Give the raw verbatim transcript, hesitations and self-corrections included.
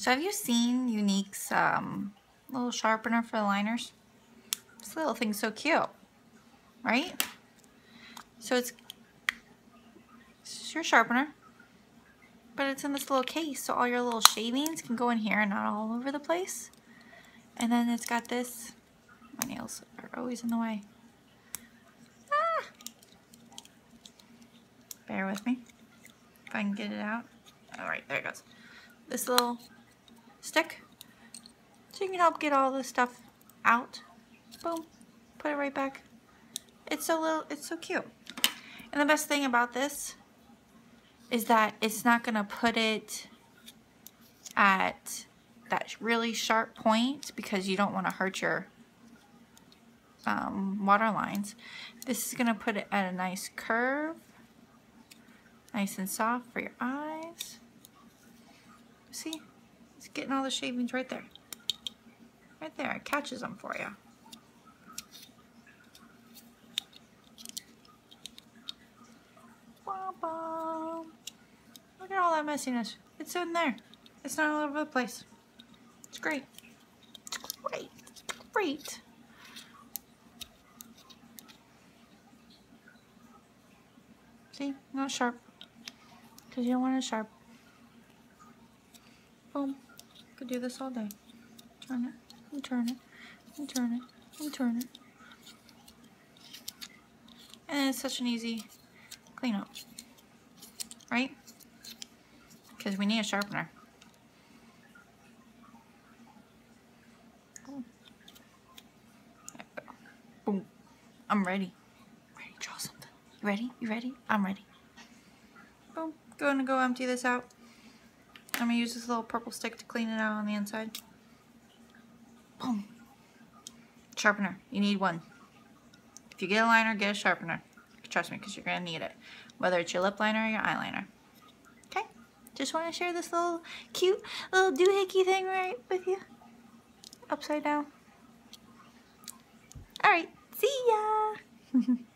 So have you seen Unique's um, little sharpener for the liners? This little thing's so cute, right? So it's, it's your sharpener, but it's in this little case, so all your little shavings can go in here and not all over the place. And then it's got this. My nails are always in the way. Ah! Bear with me if I can get it out. All right, there it goes. This little stick, so you can help get all this stuff out. Boom, put it right back. It's so little, it's so cute. And the best thing about this is that it's not gonna put it at that really sharp point because you don't want to hurt your um, water lines. This is gonna put it at a nice curve, nice and soft for your eyes. See, it's getting all the shavings right there. Right there, it catches them for you. Look at all that messiness. It's in there. It's not all over the place. It's great. It's great. It's great. See, not sharp. Because you don't want it sharp. Boom. I could do this all day. Turn it, and turn it, and turn it, and turn it. And it's such an easy cleanup, right? Because we need a sharpener. Boom. There we go. Boom. I'm ready. Ready to draw something. You ready? You ready? I'm ready. Boom. Going to go empty this out. I'm going to use this little purple stick to clean it out on the inside. Boom. Sharpener. You need one. If you get a liner, get a sharpener. Trust me, because you're going to need it. Whether it's your lip liner or your eyeliner. Okay? Just want to share this little cute little doohickey thing right with you. Upside down. Alright. See ya!